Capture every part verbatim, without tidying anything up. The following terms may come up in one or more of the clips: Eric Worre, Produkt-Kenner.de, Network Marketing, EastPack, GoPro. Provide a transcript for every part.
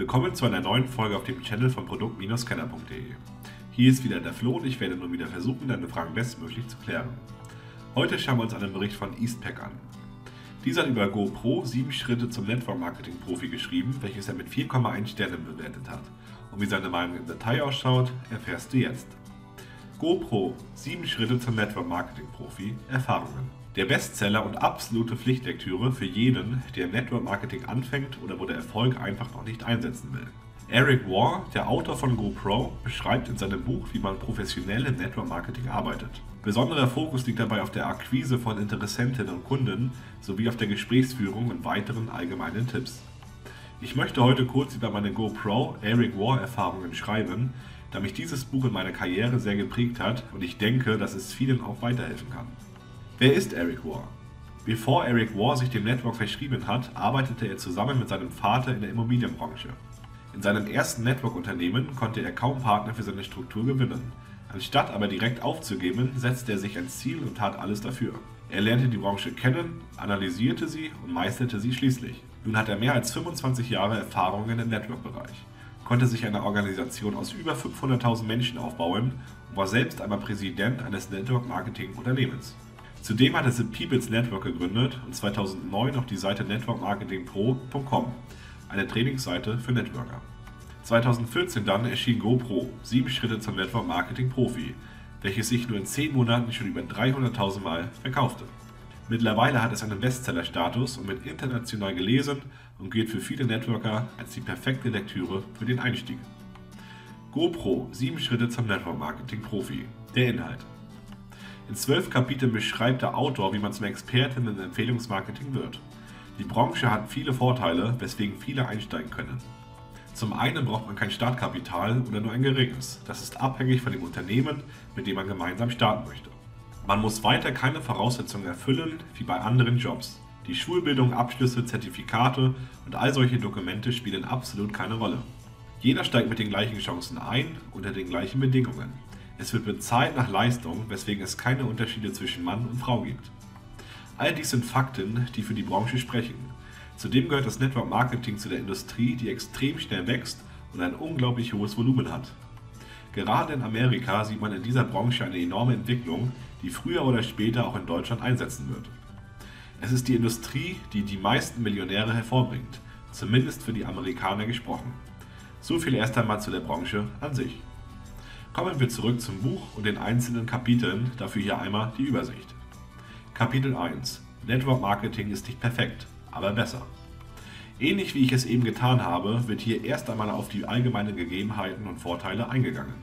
Willkommen zu einer neuen Folge auf dem Channel von Produkt Kenner punkt de. Hier ist wieder der Flo und ich werde nun wieder versuchen, deine Fragen bestmöglich zu klären. Heute schauen wir uns einen Bericht von EastPack an. Dieser hat über GoPro sieben Schritte zum Network Marketing Profi geschrieben, welches er mit vier Komma eins Sternen bewertet hat. Und wie seine Meinung im Detail ausschaut, erfährst du jetzt. GoPro sieben Schritte zum Network Marketing Profi – Erfahrungen. Der Bestseller und absolute Pflichtlektüre für jeden, der im Network Marketing anfängt oder wo der Erfolg einfach noch nicht einsetzen will. Eric Worre, der Autor von GoPro, beschreibt in seinem Buch, wie man professionell im Network Marketing arbeitet. Besonderer Fokus liegt dabei auf der Akquise von Interessentinnen und Kunden sowie auf der Gesprächsführung und weiteren allgemeinen Tipps. Ich möchte heute kurz über meine GoPro Eric Worre Erfahrungen schreiben, da mich dieses Buch in meiner Karriere sehr geprägt hat und ich denke, dass es vielen auch weiterhelfen kann. Wer ist Eric Worre? Bevor Eric Worre sich dem Network verschrieben hat, arbeitete er zusammen mit seinem Vater in der Immobilienbranche. In seinem ersten Network-Unternehmen konnte er kaum Partner für seine Struktur gewinnen. Anstatt aber direkt aufzugeben, setzte er sich ein Ziel und tat alles dafür. Er lernte die Branche kennen, analysierte sie und meisterte sie schließlich. Nun hat er mehr als fünfundzwanzig Jahre Erfahrungen im Network-Bereich, konnte sich eine Organisation aus über fünfhunderttausend Menschen aufbauen und war selbst einmal Präsident eines Network-Marketing-Unternehmens. Zudem hat er The People's Network gegründet und zweitausendneun auch die Seite network marketing pro punkt com, eine Trainingsseite für Networker. zweitausendvierzehn dann erschien GoPro, sieben Schritte zum Network Marketing Profi, welches sich nur in zehn Monaten schon über dreihunderttausend Mal verkaufte. Mittlerweile hat es einen Bestseller-Status und wird international gelesen und gilt für viele Networker als die perfekte Lektüre für den Einstieg. GoPro, sieben Schritte zum Network Marketing Profi. Der Inhalt. In zwölf Kapiteln beschreibt der Autor, wie man zum Experten im Empfehlungsmarketing wird. Die Branche hat viele Vorteile, weswegen viele einsteigen können. Zum einen braucht man kein Startkapital oder nur ein geringes. Das ist abhängig von dem Unternehmen, mit dem man gemeinsam starten möchte. Man muss weiter keine Voraussetzungen erfüllen, wie bei anderen Jobs. Die Schulbildung, Abschlüsse, Zertifikate und all solche Dokumente spielen absolut keine Rolle. Jeder steigt mit den gleichen Chancen ein, unter den gleichen Bedingungen. Es wird bezahlt nach Leistung, weswegen es keine Unterschiede zwischen Mann und Frau gibt. All dies sind Fakten, die für die Branche sprechen. Zudem gehört das Network Marketing zu der Industrie, die extrem schnell wächst und ein unglaublich hohes Volumen hat. Gerade in Amerika sieht man in dieser Branche eine enorme Entwicklung, die früher oder später auch in Deutschland einsetzen wird. Es ist die Industrie, die die meisten Millionäre hervorbringt, zumindest für die Amerikaner gesprochen. So viel erst einmal zu der Branche an sich. Kommen wir zurück zum Buch und den einzelnen Kapiteln, dafür hier einmal die Übersicht. Kapitel eins. Network Marketing ist nicht perfekt, aber besser. Ähnlich wie ich es eben getan habe, wird hier erst einmal auf die allgemeinen Gegebenheiten und Vorteile eingegangen.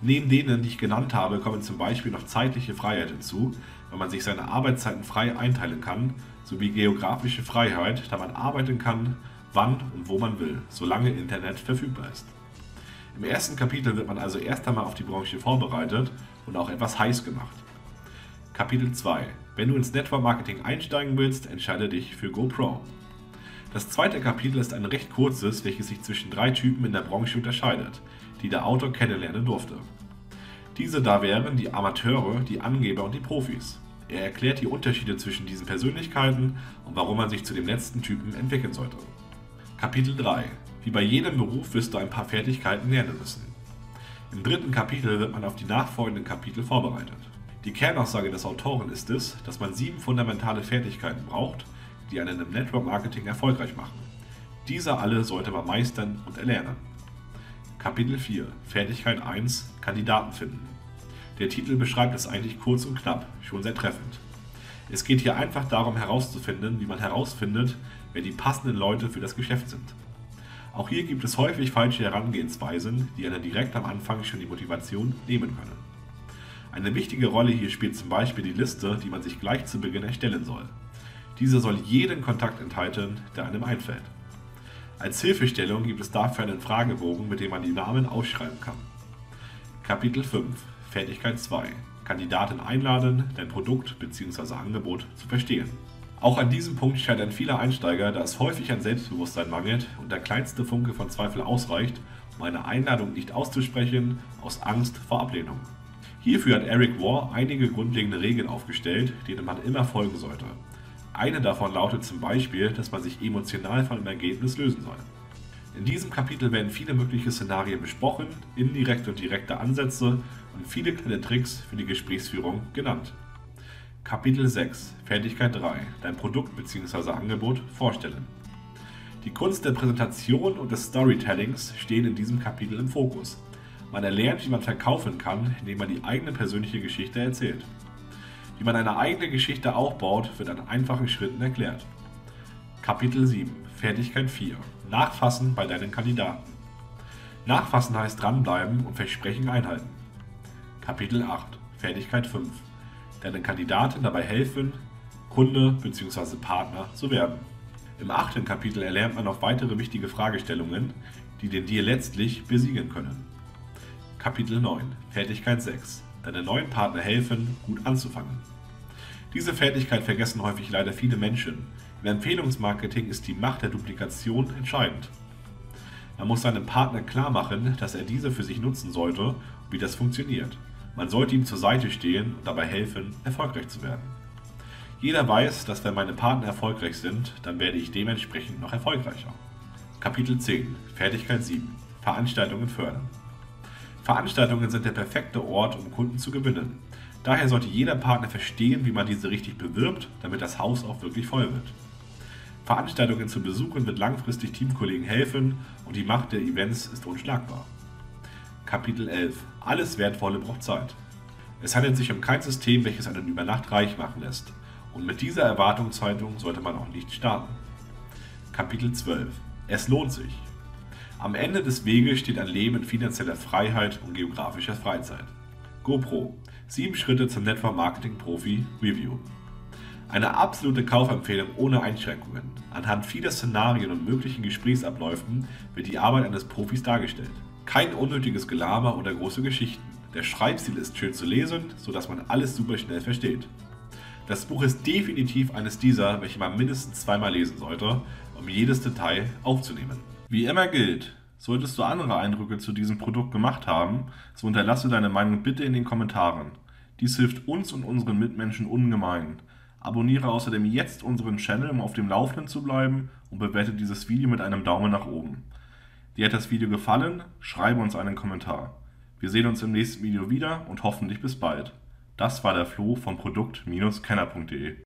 Neben denen, die ich genannt habe, kommen zum Beispiel noch zeitliche Freiheit hinzu, weil man sich seine Arbeitszeiten frei einteilen kann, sowie geografische Freiheit, da man arbeiten kann, wann und wo man will, solange Internet verfügbar ist. Im ersten Kapitel wird man also erst einmal auf die Branche vorbereitet und auch etwas heiß gemacht. Kapitel zwei. Wenn du ins Network Marketing einsteigen willst, entscheide dich für GoPro. Das zweite Kapitel ist ein recht kurzes, welches sich zwischen drei Typen in der Branche unterscheidet, die der Autor kennenlernen durfte. Diese da wären die Amateure, die Angeber und die Profis. Er erklärt die Unterschiede zwischen diesen Persönlichkeiten und warum man sich zu dem letzten Typen entwickeln sollte. Kapitel drei. Wie bei jedem Beruf wirst du ein paar Fertigkeiten lernen müssen. Im dritten Kapitel wird man auf die nachfolgenden Kapitel vorbereitet. Die Kernaussage des Autoren ist es, dass man sieben fundamentale Fertigkeiten braucht, die einen im Network Marketing erfolgreich machen. Diese alle sollte man meistern und erlernen. Kapitel vier. Fertigkeit eins. Kandidaten finden. Der Titel beschreibt es eigentlich kurz und knapp, schon sehr treffend. Es geht hier einfach darum herauszufinden, wie man herausfindet, wer die passenden Leute für das Geschäft sind. Auch hier gibt es häufig falsche Herangehensweisen, die einer direkt am Anfang schon die Motivation nehmen können. Eine wichtige Rolle hier spielt zum Beispiel die Liste, die man sich gleich zu Beginn erstellen soll. Diese soll jeden Kontakt enthalten, der einem einfällt. Als Hilfestellung gibt es dafür einen Fragebogen, mit dem man die Namen ausschreiben kann. Kapitel fünf. Fertigkeit zwei. Kandidaten einladen, dein Produkt bzw. Angebot zu verstehen. Auch an diesem Punkt scheitern viele Einsteiger, da es häufig an Selbstbewusstsein mangelt und der kleinste Funke von Zweifel ausreicht, um eine Einladung nicht auszusprechen, aus Angst vor Ablehnung. Hierfür hat Eric Worre einige grundlegende Regeln aufgestellt, denen man immer folgen sollte. Eine davon lautet zum Beispiel, dass man sich emotional von dem Ergebnis lösen soll. In diesem Kapitel werden viele mögliche Szenarien besprochen, indirekte und direkte Ansätze und viele kleine Tricks für die Gesprächsführung genannt. Kapitel sechs – Fertigkeit drei – Dein Produkt bzw. Angebot vorstellen. Die Kunst der Präsentation und des Storytellings stehen in diesem Kapitel im Fokus. Man erlernt, wie man verkaufen kann, indem man die eigene persönliche Geschichte erzählt. Wie man eine eigene Geschichte aufbaut, wird an einfachen Schritten erklärt. Kapitel sieben – Fertigkeit vier – Nachfassen bei deinen Kandidaten. Nachfassen heißt dranbleiben und Versprechen einhalten. Kapitel acht – Fertigkeit fünf – Deinen Kandidaten dabei helfen, Kunde bzw. Partner zu werden. Im achten Kapitel erlernt man noch weitere wichtige Fragestellungen, die den Deal letztlich besiegen können. Kapitel neun – Fertigkeit sechs – Deine neuen Partner helfen, gut anzufangen. Diese Fertigkeit vergessen häufig leider viele Menschen. Im Empfehlungsmarketing ist die Macht der Duplikation entscheidend. Man muss seinem Partner klar machen, dass er diese für sich nutzen sollte und wie das funktioniert. Man sollte ihm zur Seite stehen und dabei helfen, erfolgreich zu werden. Jeder weiß, dass wenn meine Partner erfolgreich sind, dann werde ich dementsprechend noch erfolgreicher. Kapitel zehn – Fertigkeit sieben – Veranstaltungen fördern. Veranstaltungen sind der perfekte Ort, um Kunden zu gewinnen. Daher sollte jeder Partner verstehen, wie man diese richtig bewirbt, damit das Haus auch wirklich voll wird. Veranstaltungen zu besuchen wird langfristig Teamkollegen helfen und die Macht der Events ist unschlagbar. Kapitel elf – Alles Wertvolle braucht Zeit. Es handelt sich um kein System, welches einen über Nacht reich machen lässt. Und mit dieser Erwartungshaltung sollte man auch nicht starten. Kapitel zwölf – Es lohnt sich. Am Ende des Weges steht ein Leben in finanzieller Freiheit und geografischer Freizeit. GoPro – sieben Schritte zum Network Marketing Profi Review. Eine absolute Kaufempfehlung ohne Einschränkungen. Anhand vieler Szenarien und möglichen Gesprächsabläufen wird die Arbeit eines Profis dargestellt. Kein unnötiges Gelaber oder große Geschichten. Der Schreibstil ist schön zu lesen, sodass man alles super schnell versteht. Das Buch ist definitiv eines dieser, welche man mindestens zweimal lesen sollte, um jedes Detail aufzunehmen. Wie immer gilt, solltest du andere Eindrücke zu diesem Produkt gemacht haben, so hinterlasse deine Meinung bitte in den Kommentaren. Dies hilft uns und unseren Mitmenschen ungemein. Abonniere außerdem jetzt unseren Channel, um auf dem Laufenden zu bleiben, und bewerte dieses Video mit einem Daumen nach oben. Dir hat das Video gefallen? Schreibe uns einen Kommentar. Wir sehen uns im nächsten Video wieder und hoffentlich bis bald. Das war der Flo von Produkt Kenner punkt de.